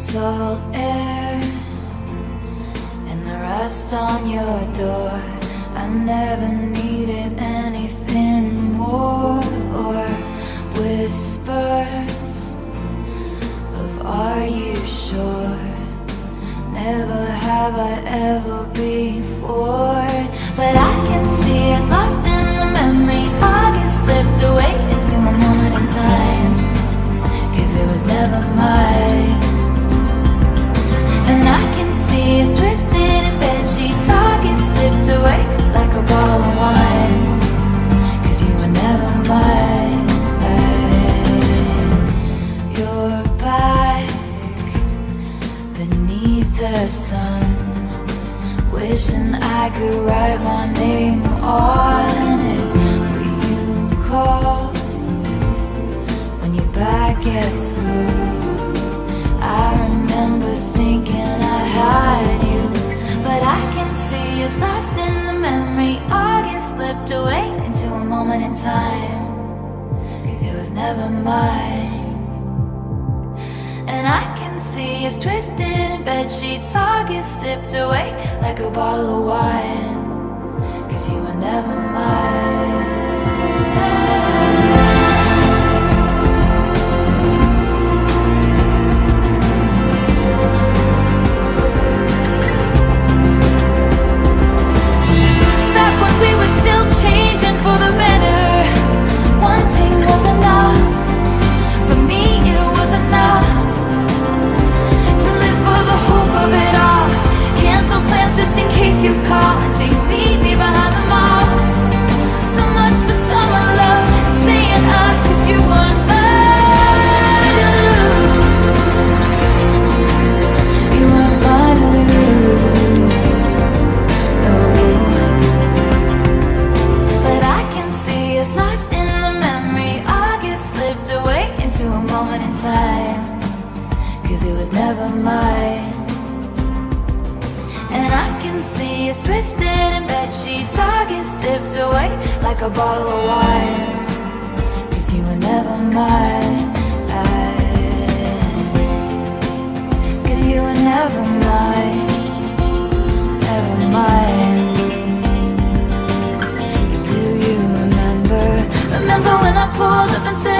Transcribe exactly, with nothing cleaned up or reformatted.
salt air and the rust on your door. I never needed anything more, or whispers of "Are you sure?" Never have I ever before. But I can see us lost in the memory. I get slipped away into a moment in time, 'cause it was never mine. And I can see us twisted in bed sheets. I get slipped away like a bottle of wine, 'cause you were never mine. You're back beneath the sun, wishing I could write my name on it. Will you call when you're back at school? I remember thinking I had you. But I can see it's lost in the memory. I get slipped away into a moment in time, 'cause it was never mine. And I can see us twisted in bed sheets. I get sipped away like a bottle of wine, 'cause you were never mine. Pulled up and said,